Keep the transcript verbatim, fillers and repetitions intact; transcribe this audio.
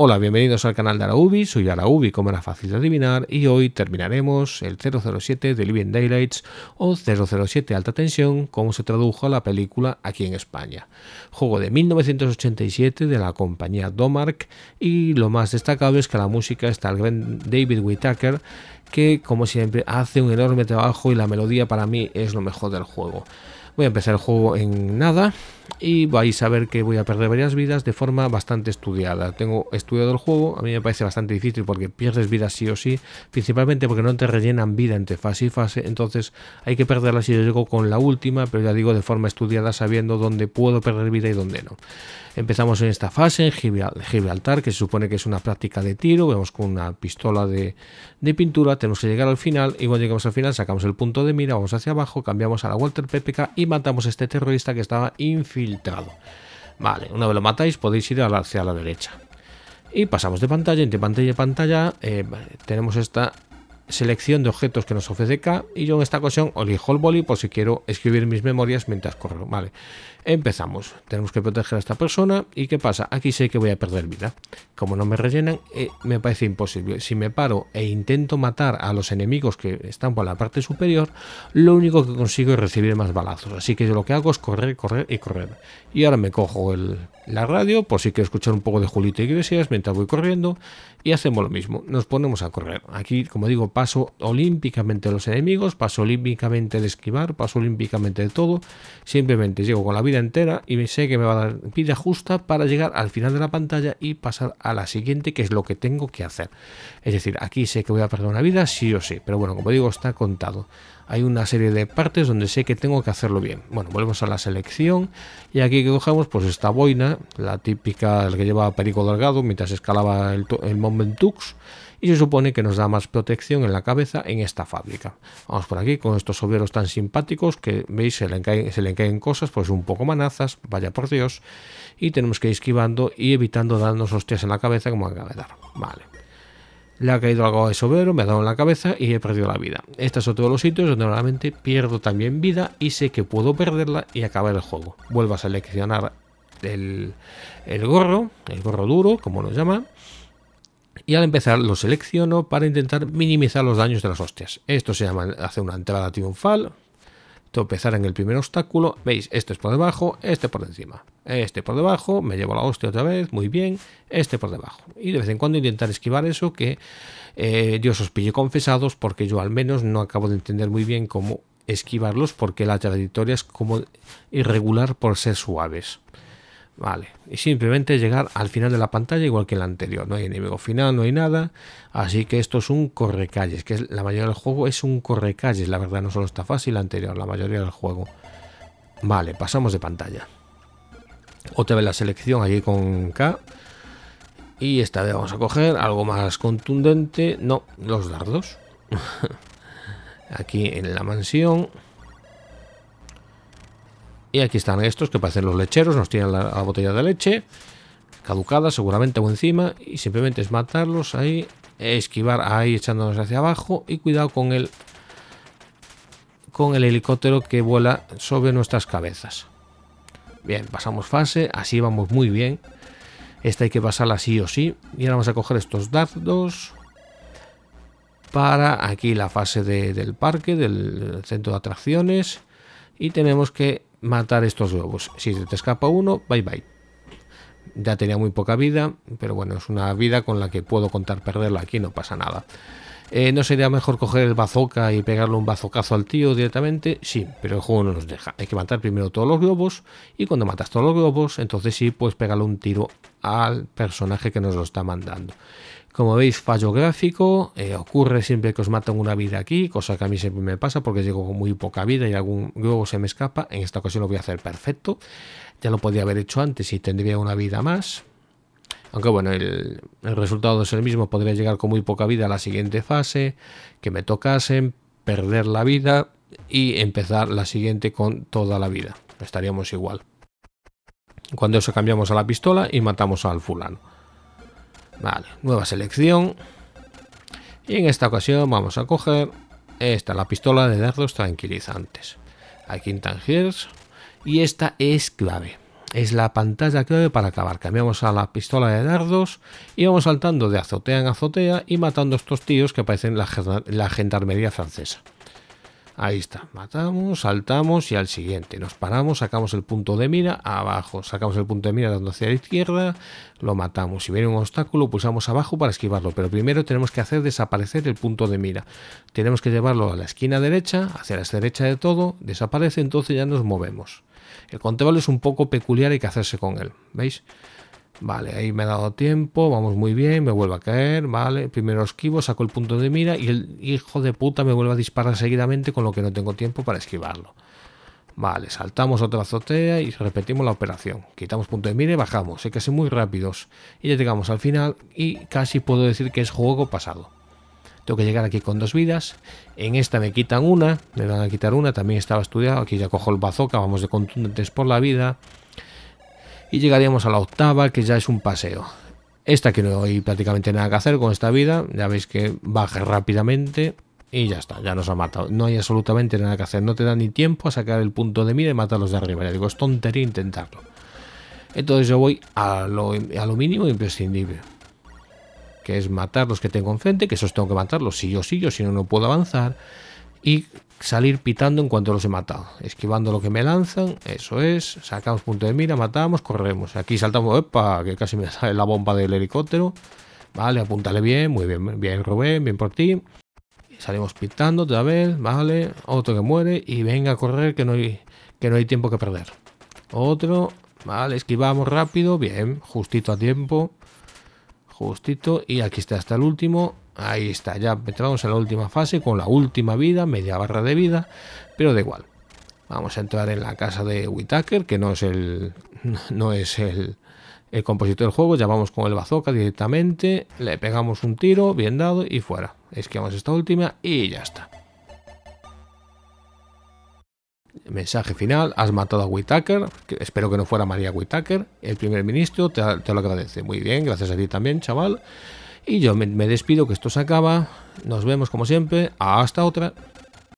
Hola, bienvenidos al canal de Araubi, soy Araubi, como era fácil de adivinar, y hoy terminaremos el cero cero siete de Living Daylights o cero cero siete Alta Tensión, como se tradujo a la película aquí en España. Juego de mil novecientos ochenta y siete de la compañía Domark, y lo más destacable es que la música está el gran David Whittaker, que como siempre hace un enorme trabajo y la melodía para mí es lo mejor del juego. Voy a empezar el juego en nada y vais a ver que voy a perder varias vidas de forma bastante estudiada. Tengo estudiado el juego, a mí me parece bastante difícil porque pierdes vidas sí o sí, principalmente porque no te rellenan vida entre fase y fase, entonces hay que perderlas si yo llego con la última, pero ya digo de forma estudiada sabiendo dónde puedo perder vida y dónde no. Empezamos en esta fase, en Gibraltar, que se supone que es una práctica de tiro, vemos con una pistola de, de pintura, tenemos que llegar al final y cuando llegamos al final sacamos el punto de mira, vamos hacia abajo, cambiamos a la Walter P P K y matamos a este terrorista que estaba infiltrado. Vale, una vez lo matáis podéis ir hacia la derecha. Y pasamos de pantalla, entre pantalla y pantalla eh, tenemos esta selección de objetos que nos ofrece K y yo en esta ocasión elijo el boli por si quiero escribir mis memorias mientras corro. Vale, empezamos. Tenemos que proteger a esta persona y ¿qué pasa? Aquí sé que voy a perder vida. Como no me rellenan, eh, me parece imposible. Si me paro e intento matar a los enemigos que están por la parte superior, lo único que consigo es recibir más balazos. Así que yo lo que hago es correr, correr y correr. Y ahora me cojo el, la radio por si quiero escuchar un poco de Julito Iglesias mientras voy corriendo y hacemos lo mismo. Nos ponemos a correr. Aquí, como digo, paso olímpicamente de los enemigos, paso olímpicamente de esquivar, paso olímpicamente de todo, simplemente llego con la vida entera y sé que me va a dar vida justa para llegar al final de la pantalla y pasar a la siguiente, que es lo que tengo que hacer. Es decir, aquí sé que voy a perder una vida sí o sí, pero bueno, como digo, está contado. Hay una serie de partes donde sé que tengo que hacerlo bien. Bueno, volvemos a la selección y aquí que cogemos pues esta boina, la típica, el que lleva Perico Delgado mientras escalaba el, el Momentux, y se supone que nos da más protección en la cabeza en esta fábrica. Vamos por aquí con estos obreros tan simpáticos que veis se le caen, se le caen cosas, pues un poco manazas, vaya por Dios, y tenemos que ir esquivando y evitando darnos hostias en la cabeza como acaba de dar. Vale. Le ha caído algo a ese obrero, me ha dado en la cabeza y he perdido la vida. Este es otro de los sitios donde normalmente pierdo también vida y sé que puedo perderla y acabar el juego. Vuelvo a seleccionar el, el gorro, el gorro duro, como lo llama. Y al empezar lo selecciono para intentar minimizar los daños de las hostias. Esto se llama hacer una entrada triunfal, tropezar en el primer obstáculo. Veis, este es por debajo, este por encima, este por debajo, me llevo la hostia otra vez, muy bien, este por debajo. Y de vez en cuando intentar esquivar eso que eh, Dios os pille confesados, porque yo al menos no acabo de entender muy bien cómo esquivarlos, porque la trayectoria es como irregular por ser suaves. Vale, y simplemente llegar al final de la pantalla igual que en la anterior, no hay enemigo final, no hay nada, así que esto es un correcalles, que es, la mayoría del juego es un correcalles, la verdad no solo está fácil la anterior, la mayoría del juego. Vale, pasamos de pantalla. Otra vez la selección allí con K, y esta vez vamos a coger algo más contundente, no, los dardos, aquí en la mansión. Y aquí están estos que parecen los lecheros, nos tiran la, la botella de leche, caducada seguramente o encima, y simplemente es matarlos ahí, esquivar ahí echándonos hacia abajo, y cuidado con el, con el helicóptero que vuela sobre nuestras cabezas. Bien, pasamos fase, así vamos muy bien, esta hay que pasarla sí o sí, y ahora vamos a coger estos dardos para aquí la fase de, del parque, del centro de atracciones, y tenemos que matar estos globos. Si te escapa uno, bye bye. Ya tenía muy poca vida, pero bueno, es una vida con la que puedo contar perderla, aquí no pasa nada. Eh, ¿No sería mejor coger el bazooka y pegarle un bazocazo al tío directamente? Sí, pero el juego no nos deja. Hay que matar primero todos los globos y cuando matas todos los globos, entonces sí, pues pegarle un tiro al personaje que nos lo está mandando. Como veis, fallo gráfico, eh, ocurre siempre que os matan una vida aquí, cosa que a mí siempre me pasa porque llego con muy poca vida y algún globo se me escapa. En esta ocasión lo voy a hacer perfecto, ya lo podía haber hecho antes y tendría una vida más. Aunque bueno, el, el resultado es el mismo, podría llegar con muy poca vida a la siguiente fase, que me tocasen, perder la vida y empezar la siguiente con toda la vida. Estaríamos igual. Cuando eso cambiamos a la pistola y matamos al fulano. Vale, nueva selección. Y en esta ocasión vamos a coger esta, la pistola de dardos tranquilizantes. Aquí en Tangiers. Y esta es clave. es la pantalla clave para acabar. Cambiamos a la pistola de dardos y vamos saltando de azotea en azotea y matando a estos tíos que aparecen en la, la gendarmería francesa. Ahí está, matamos, saltamos y al siguiente. Nos paramos, sacamos el punto de mira, abajo, sacamos el punto de mira dando hacia la izquierda, lo matamos. Si viene un obstáculo, pulsamos abajo para esquivarlo, pero primero tenemos que hacer desaparecer el punto de mira. Tenemos que llevarlo a la esquina derecha, hacia la derecha de todo, desaparece, entonces ya nos movemos. El control es un poco peculiar, hay que hacerse con él, ¿veis? Vale, ahí me ha dado tiempo, vamos muy bien, me vuelvo a caer, vale, primero esquivo, saco el punto de mira y el hijo de puta me vuelve a disparar seguidamente con lo que no tengo tiempo para esquivarlo. Vale, saltamos otra azotea y repetimos la operación, quitamos punto de mira y bajamos, hay que ser muy rápidos y ya llegamos al final y casi puedo decir que es juego pasado. Tengo que llegar aquí con dos vidas, en esta me quitan una, me van a quitar una, también estaba estudiado, aquí ya cojo el bazooka, vamos de contundentes por la vida. Y llegaríamos a la octava, que ya es un paseo. Esta que no hay prácticamente nada que hacer con esta vida. Ya veis que baja rápidamente y ya está, ya nos ha matado. No hay absolutamente nada que hacer. No te da ni tiempo a sacar el punto de mira y matarlos de arriba. Ya digo, es tontería intentarlo. Entonces yo voy a lo, a lo mínimo imprescindible. Que es matar los que tengo enfrente, que esos tengo que matarlos sí o sí, yo si no, no puedo avanzar. Y salir pitando en cuanto los he matado, esquivando lo que me lanzan, eso es, sacamos punto de mira, matamos, corremos, aquí saltamos, ¡epa! Que casi me sale la bomba del helicóptero, vale, apúntale bien, muy bien, bien Rubén, bien por ti, salimos pitando otra vez, vale, otro que muere y venga a correr que no hay, que no hay tiempo que perder, otro, vale, esquivamos rápido, bien, justito a tiempo, justito y aquí está hasta el último. Ahí está, ya entramos en la última fase con la última vida, media barra de vida, pero da igual. Vamos a entrar en la casa de Whittaker, que no es el no es el, el compositor del juego, ya vamos con el bazooka directamente, le pegamos un tiro, bien dado y fuera. Esquivamos esta última y ya está. Mensaje final, has matado a Whittaker, que espero que no fuera María Whittaker, el primer ministro te, te lo agradece. Muy bien, gracias a ti también, chaval. Y yo me despido, que esto se acaba. Nos vemos como siempre. Hasta otra.